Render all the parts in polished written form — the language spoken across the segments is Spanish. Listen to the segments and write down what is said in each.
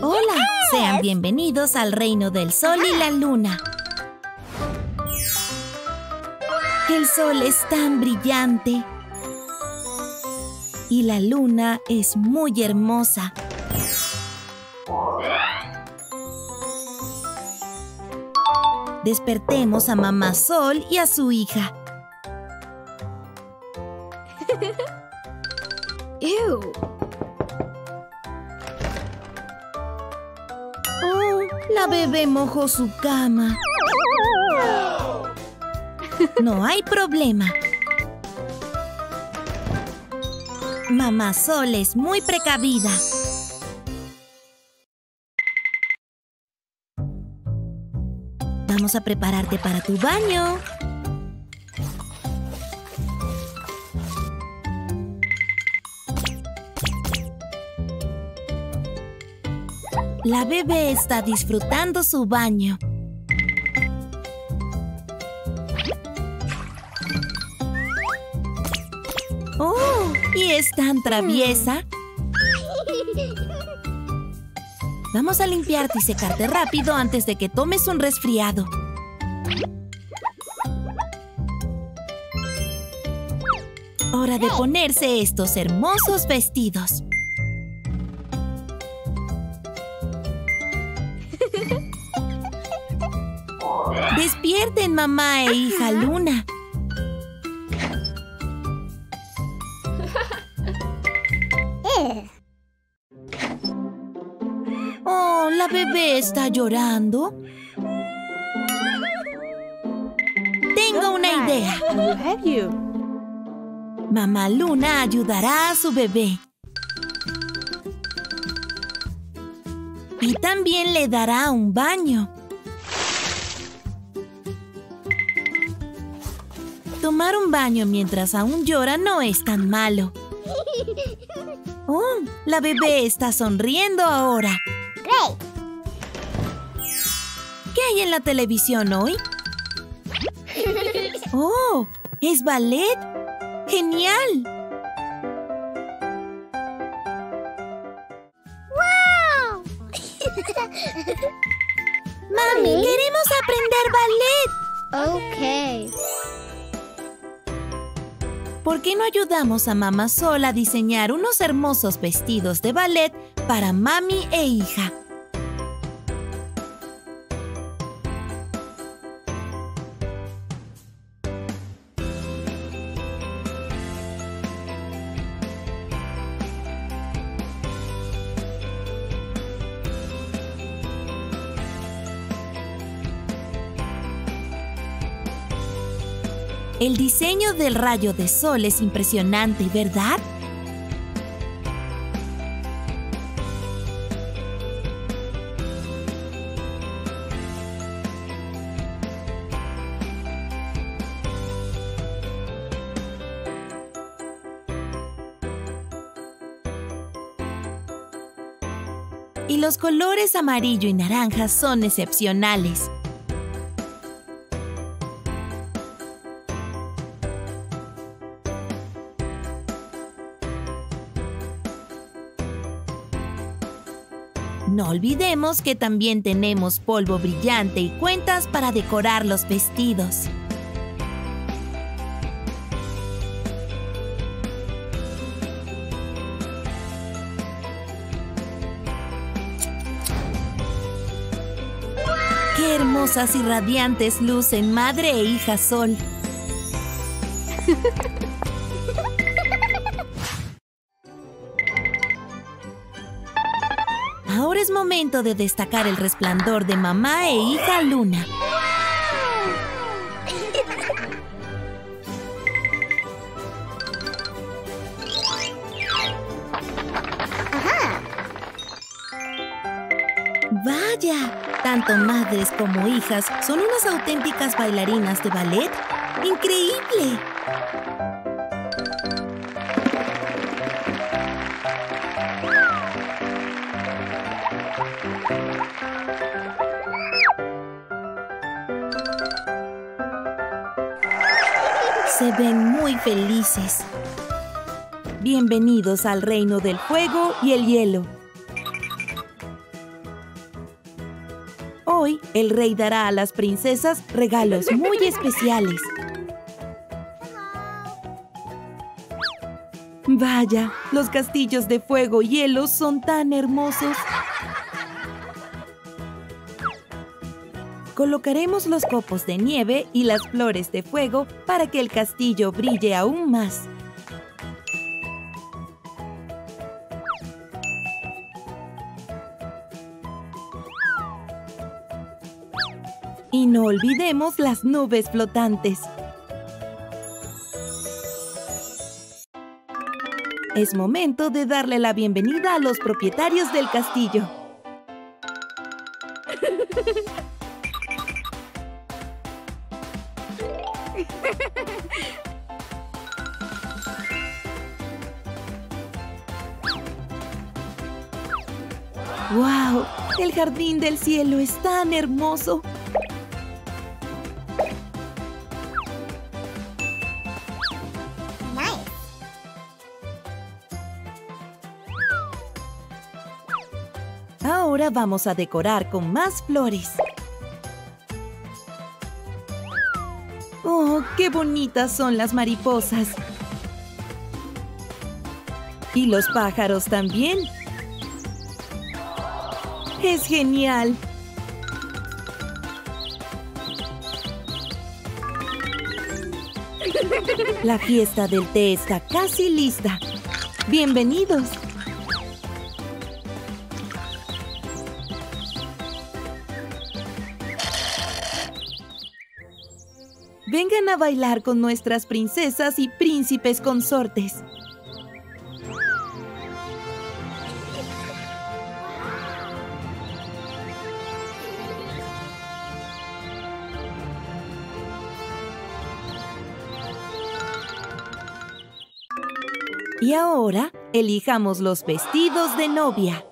¡Hola! Sean bienvenidos al reino del sol y la luna. El sol es tan brillante. Y la luna es muy hermosa. Despertemos a Mamá Sol y a su hija. ¡Ew! ¡Oh! La bebé mojó su cama. No hay problema. Mamá Sol es muy precavida. Vamos a prepararte para tu baño. La bebé está disfrutando su baño. ¡Oh! Y es tan traviesa. Vamos a limpiarte y secarte rápido antes de que tomes un resfriado. Hora de ponerse estos hermosos vestidos. Despierten, mamá e hija Luna. ¿La bebé está llorando? Tengo una idea. Mamá Luna ayudará a su bebé. Y también le dará un baño. Tomar un baño mientras aún llora no es tan malo. Oh, la bebé está sonriendo ahora. ¿Qué hay en la televisión hoy? ¡Oh! ¿Es ballet? ¡Genial! ¡Wow! ¡Mami, queremos aprender ballet! Ok. ¿Por qué no ayudamos a Mamá Sol a diseñar unos hermosos vestidos de ballet para mami e hija? El diseño del rayo de sol es impresionante, ¿verdad? Y los colores amarillo y naranja son excepcionales. No olvidemos que también tenemos polvo brillante y cuentas para decorar los vestidos. ¡Qué hermosas y radiantes lucen madre e hija Sol! Ahora es momento de destacar el resplandor de mamá e hija Luna. Ajá. ¡Vaya! Tanto madres como hijas son unas auténticas bailarinas de ballet. ¡Increíble! Se ven muy felices. Bienvenidos al reino del fuego y el hielo. Hoy, el rey dará a las princesas regalos muy especiales. Vaya, los castillos de fuego y hielo son tan hermosos. Colocaremos los copos de nieve y las flores de fuego para que el castillo brille aún más. Y no olvidemos las nubes flotantes. Es momento de darle la bienvenida a los propietarios del castillo. ¡Wow! El jardín del cielo es tan hermoso. Ahora vamos a decorar con más flores. ¡Oh, qué bonitas son las mariposas! Y los pájaros también. ¡Es genial! La fiesta del té está casi lista. ¡Bienvenidos! Vengan a bailar con nuestras princesas y príncipes consortes. Y ahora, elijamos los vestidos de novia.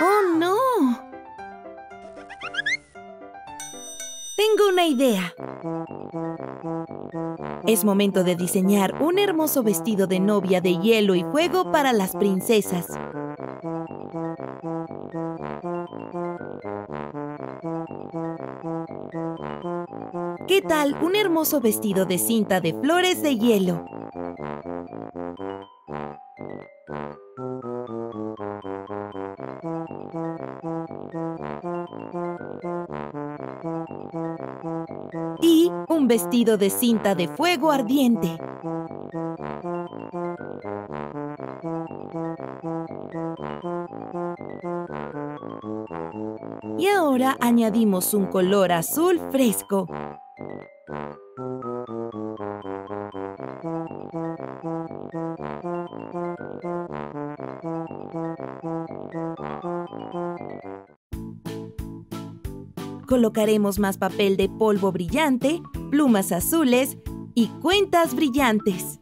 ¡Oh, no! Tengo una idea. Es momento de diseñar un hermoso vestido de novia de hielo y fuego para las princesas. ¿Qué tal un hermoso vestido de cinta de flores de hielo? Y un vestido de cinta de fuego ardiente. Y ahora añadimos un color azul fresco. Colocaremos más papel de polvo brillante, plumas azules y cuentas brillantes.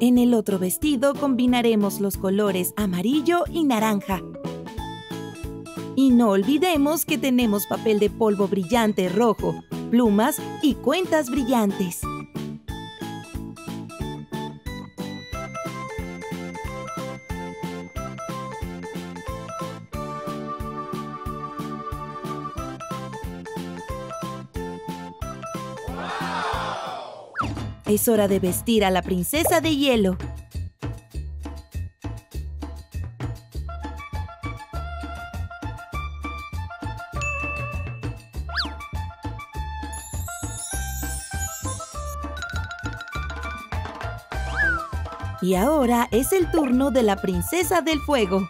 En el otro vestido combinaremos los colores amarillo y naranja. Y no olvidemos que tenemos papel de polvo brillante rojo, plumas y cuentas brillantes. Es hora de vestir a la princesa de hielo. Y ahora es el turno de la princesa del fuego.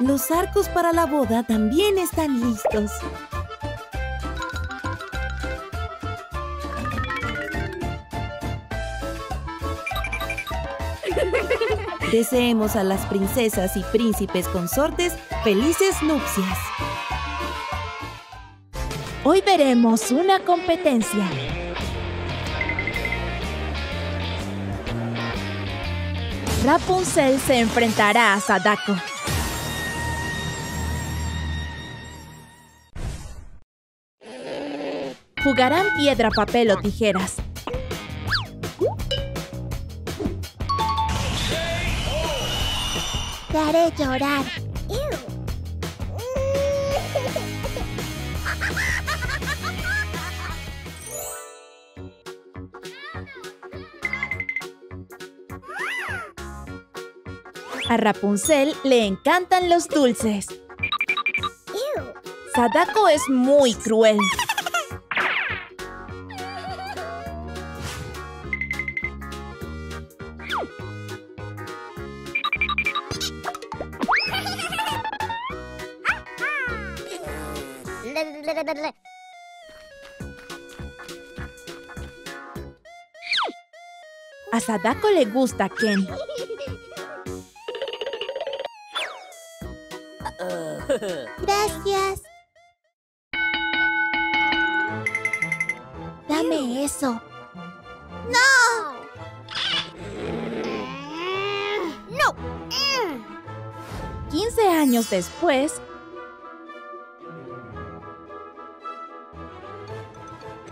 Los arcos para la boda también están listos. Deseemos a las princesas y príncipes consortes felices nupcias. Hoy veremos una competencia. Rapunzel se enfrentará a Sadako. Jugarán piedra, papel o tijeras. Te haré llorar. A Rapunzel le encantan los dulces. Sadako es muy cruel. A Sadako le gusta Ken. Gracias. Dame eso. ¡No! ¡No! 15 años después,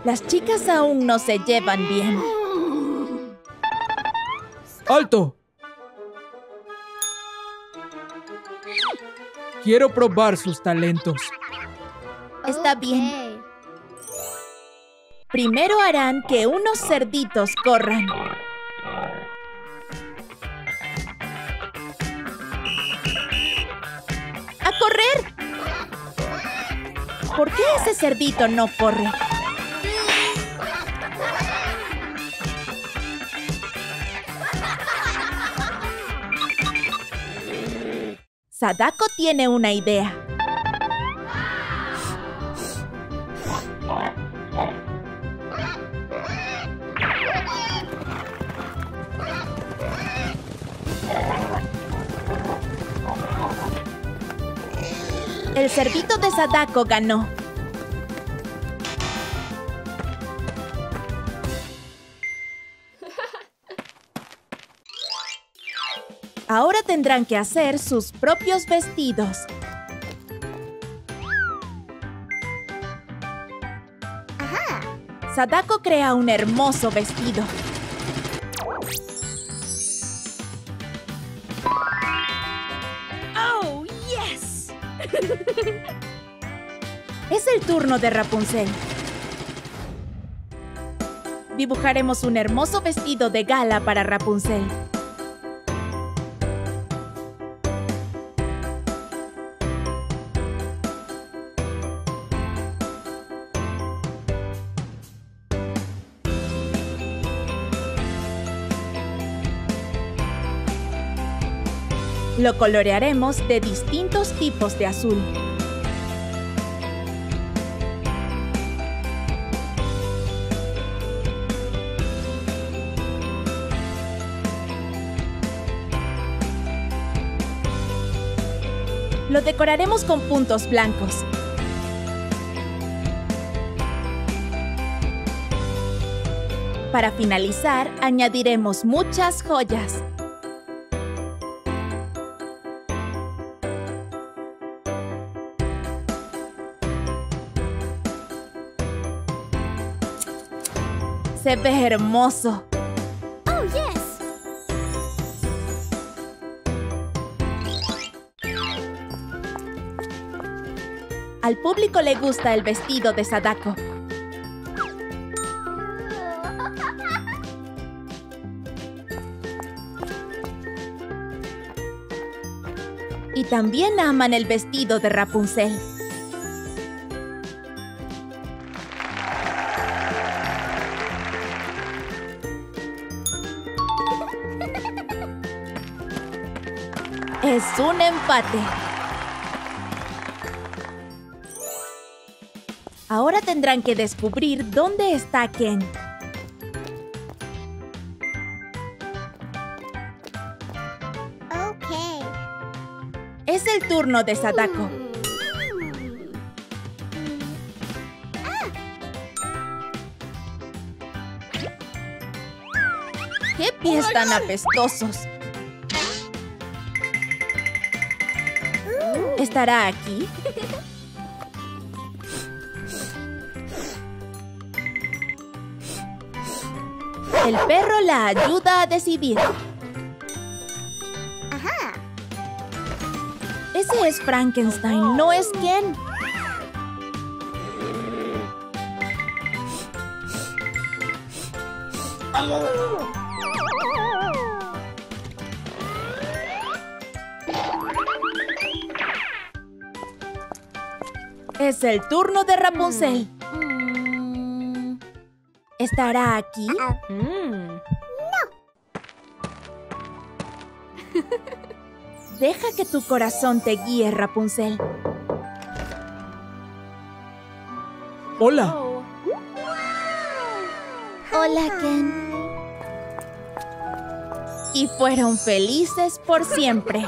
las chicas aún no se llevan bien. ¡Alto! Quiero probar sus talentos. Está bien. Primero harán que unos cerditos corran. ¡A correr! ¿Por qué ese cerdito no corre? Sadako tiene una idea. El cerdito de Sadako ganó. Ahora tendrán que hacer sus propios vestidos. Ajá. Sadako crea un hermoso vestido. ¡Oh, yes! Es el turno de Rapunzel. Dibujaremos un hermoso vestido de gala para Rapunzel. Lo colorearemos de distintos tipos de azul. Lo decoraremos con puntos blancos. Para finalizar, añadiremos muchas joyas. ¡Se ve hermoso! ¡Oh, yes! Al público le gusta el vestido de Sadako. Y también aman el vestido de Rapunzel. Es un empate. Ahora tendrán que descubrir dónde está Ken. Es el turno de Sadako. ¡Qué pies tan apestosos! ¿Estará aquí? El perro la ayuda a decidir. Ajá. Ese es Frankenstein, no es Ken. Es el turno de Rapunzel. ¿Estará aquí? No. Deja que tu corazón te guíe, Rapunzel. Hola. Oh. Hola, Ken. Y fueron felices por siempre.